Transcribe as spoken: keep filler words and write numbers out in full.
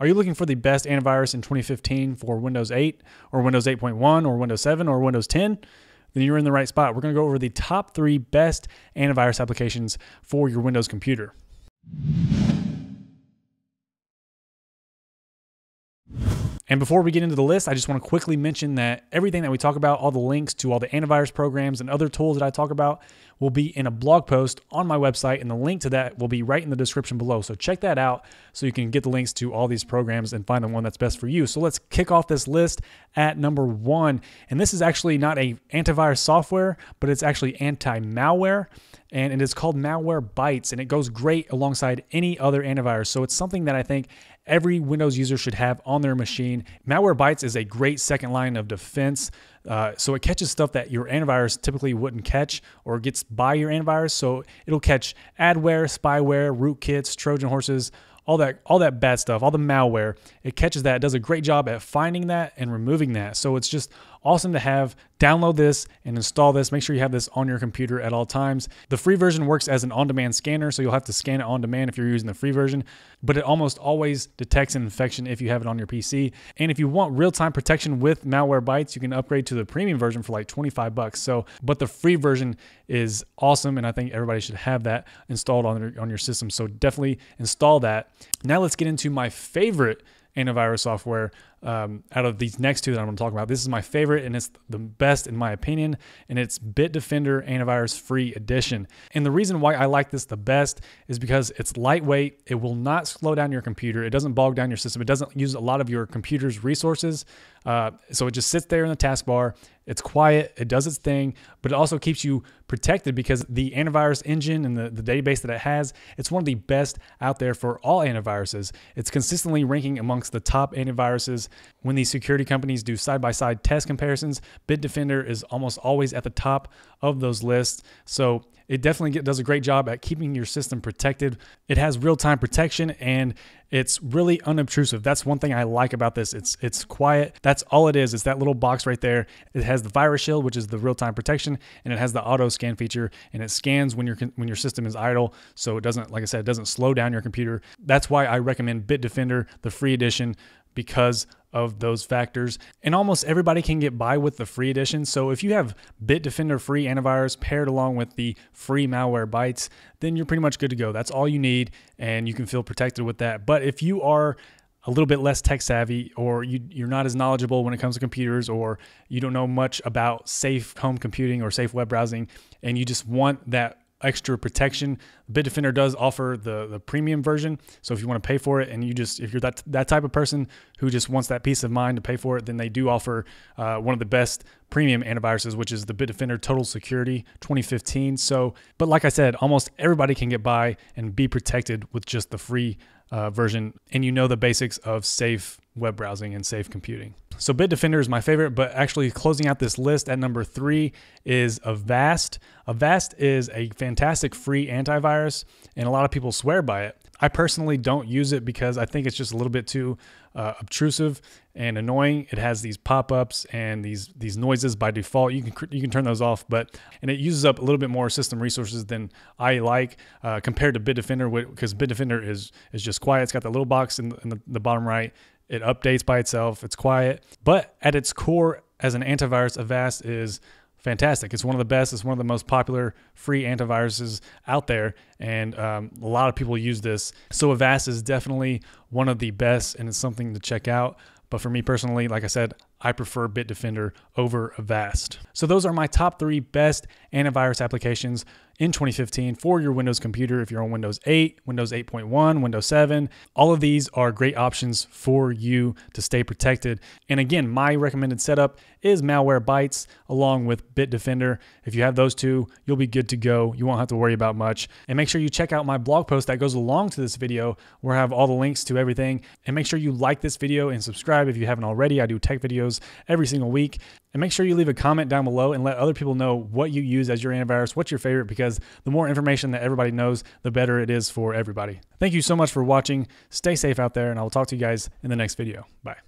Are you looking for the best antivirus in twenty fifteen for Windows eight or Windows eight point one or Windows seven or Windows ten? Then you're in the right spot. We're going to go over the top three best antivirus applications for your Windows computer. And before we get into the list, I just want to quickly mention that everything that we talk about, all the links to all the antivirus programs and other tools that I talk about, will be in a blog post on my website, and the link to that will be right in the description below. So check that out so you can get the links to all these programs and find the one that's best for you. So let's kick off this list at number one. And this is actually not an antivirus software, but it's actually anti-malware. And it is called Malwarebytes, and it goes great alongside any other antivirus. So it's something that I think every Windows user should have on their machine. Malwarebytes is a great second line of defense. Uh, so it catches stuff that your antivirus typically wouldn't catch or gets by your antivirus. So it'll catch adware, spyware, rootkits, Trojan horses, all that, all that bad stuff, all the malware. It catches that, does a great job at finding that and removing that. So it's just awesome to have. Download this and install this. Make sure you have this on your computer at all times. The free version works as an on-demand scanner, so you'll have to scan it on demand if you're using the free version, but it almost always detects an infection if you have it on your P C. And if you want real-time protection with Malwarebytes, you can upgrade to the premium version for like twenty-five bucks. So, but the free version is awesome, and I think everybody should have that installed on your, on your system. So definitely install that. Now let's get into my favorite antivirus software um, out of these next two that I'm going to talk about. This is my favorite, and it's the best in my opinion, and it's Bitdefender Antivirus Free Edition. And the reason why I like this the best is because it's lightweight. It will not slow down your computer. It doesn't bog down your system. It doesn't use a lot of your computer's resources. Uh, so it just sits there in the taskbar. It's quiet. It does its thing, but it also keeps you protected because the antivirus engine and the, the database that it has, it's one of the best out there for all antiviruses. It's consistently ranking amongst the top antiviruses. When these security companies do side-by-side test comparisons, Bitdefender is almost always at the top of those lists. So it definitely get, does a great job at keeping your system protected. It has real-time protection, and it's really unobtrusive. That's one thing I like about this. It's it's quiet. That's all it is. It's that little box right there. It has the virus shield, which is the real-time protection, and it has the auto scan feature, and it scans when your when your system is idle, so it doesn't, like I said, it doesn't slow down your computer. That's why I recommend Bitdefender, the free edition, because of those factors. And almost everybody can get by with the free edition. So if you have Bitdefender free antivirus paired along with the free Malwarebytes, then you're pretty much good to go. That's all you need, and you can feel protected with that. But if you are a little bit less tech savvy, or you, you're not as knowledgeable when it comes to computers, or you don't know much about safe home computing or safe web browsing, and you just want that extra protection, Bitdefender does offer the, the premium version. So if you want to pay for it, and you just, if you're that, that type of person who just wants that peace of mind to pay for it, then they do offer uh, one of the best premium antiviruses, which is the Bitdefender Total Security twenty fifteen. So, but like I said, almost everybody can get by and be protected with just the free uh, version. And you know the basics of safe web browsing and safe computing. So Bitdefender is my favorite, but actually closing out this list at number three is Avast. Avast is a fantastic free antivirus, and a lot of people swear by it. I personally don't use it because I think it's just a little bit too uh, obtrusive and annoying. It has these pop-ups and these these noises by default. You can you can turn those off, but and it uses up a little bit more system resources than I like uh, compared to Bitdefender, because Bitdefender is is just quiet. It's got that little box in the, in the, the bottom right. It updates by itself. It's quiet, but at its core, as an antivirus, Avast is fantastic. It's one of the best. It's one of the most popular free antiviruses out there, and um, a lot of people use this. So Avast is definitely one of the best, and it's something to check out. But for me personally, like I said, I prefer Bitdefender over Avast. So those are my top three best antivirus applications in twenty fifteen for your Windows computer. If you're on Windows eight, Windows eight point one, Windows seven, all of these are great options for you to stay protected. And again, my recommended setup is Malwarebytes along with Bitdefender. If you have those two, you'll be good to go. You won't have to worry about much. And make sure you check out my blog post that goes along to this video, where I have all the links to everything. And make sure you like this video and subscribe if you haven't already. I do tech videos every single week. And make sure you leave a comment down below and let other people know what you use as your antivirus, what's your favorite, because the more information that everybody knows, the better it is for everybody. Thank you so much for watching. Stay safe out there, and I will talk to you guys in the next video. Bye.